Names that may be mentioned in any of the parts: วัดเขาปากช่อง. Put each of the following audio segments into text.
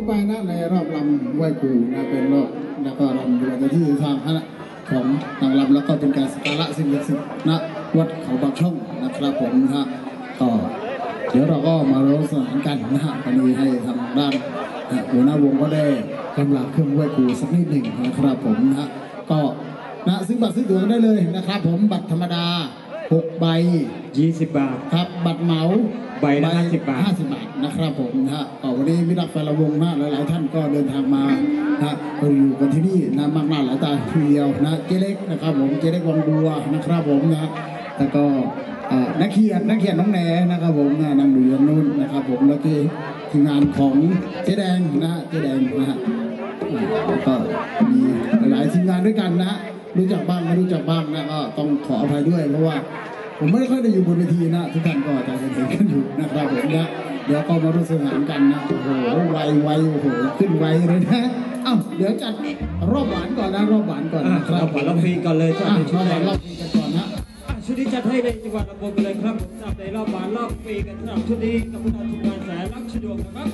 ทุกใบนะในรอบลำไหว้ครูนะเป็นรอบแล้วก็ลำดูในที่ทางพระของนางลำแล้วก็เป็นการสักการะสิ่งศักดิ์สิทธิ์ณวัดเขาปากช่องนะครับผมนะฮะก็เดี๋ยวเราก็มาร้องสนานกันนะฮะตอนนี้ให้ทางด้านหัวหน้าวงก็ได้กำลังเครื่องไหว้ครูสักนิดหนึ่งนะครับผมนะฮะก็นะซื้อบัตรซื้อตั๋วได้เลยนะครับผมบัตรธรรมดา6ใบ20 บาทครับบัตรเหมาใบละ50 บาท50 บาทนะครับผมนะฮะวันนี้มิตรแฟนละวงนะหลายท่านก็เดินทางมานะอยู่กันที่นี่นะมากหน้าหลายตาทีเดียวนะเจ๊เล็กนะครับผมเจ๊เล็กวังบัวนะครับผมนะแล้วก็นักเขียนน้องแหนนะครับผมนะนั่งดูอย่างนู้นนะครับผมแล้วก็ทีมงานของเจ๊แดงนะเจ๊แดงนะฮะก็มีหลายทีมงานด้วยกันนะรู้จักบ้างไม่รู้จักบ้างนะก็ต้องขออภัยด้วยเพราะว่าผมไม่ค่อยได้อยู่บนเวทีนะทุกท่านก็จะเห็นกันอยู่นะครับผมนะเดี๋ยวก็มาร่วมสนานกันนะโอ้โหไวโอ้โหขึ้นไวเลยนะเอ้าเดี๋ยวจัดรอบหวานก่อนนะรอบหวานก่อนนะครับรอบหวานรอบพีก่อนเลยจัดชุดแดงรอบพีกันก่อนนะชุดนี้จัดให้ในจังหวัดลำพูนเลยครับผมจัดในรอบหวานรอบพีกันสำหรับชุดนี้กับผู้นำทีมงานแสนรักสะดวกนะครับ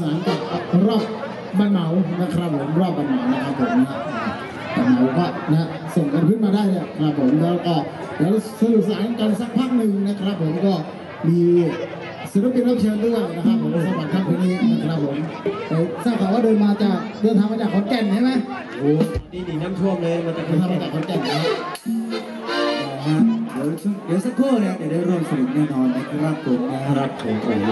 สานกับรอบบ้านเหมานะครับผมรอบบ้านเหมานะครับผมบ้านเหมาก็นะส่งกันขึ้นมาได้เลยครับผมแล้วก็แล้วสนุกสนานกันสักพักหนึ่งนะครับผมก็มีศิลปินรับเชิญด้วยนะครับผมสวัสดีครับวันนี้นะครับผมทราบข่าวว่าเดินมาจากเดินทางมาจากขอนแก่นใช่ไหมโอ้ดีดีน้ำท่วมเลยมาจากเดินทางมาจากขอนแก่นนะเดี๋ยวสักครู่เนี่ยเดี๋ยวได้ร่วมสนุกแน่นอนนะครับผม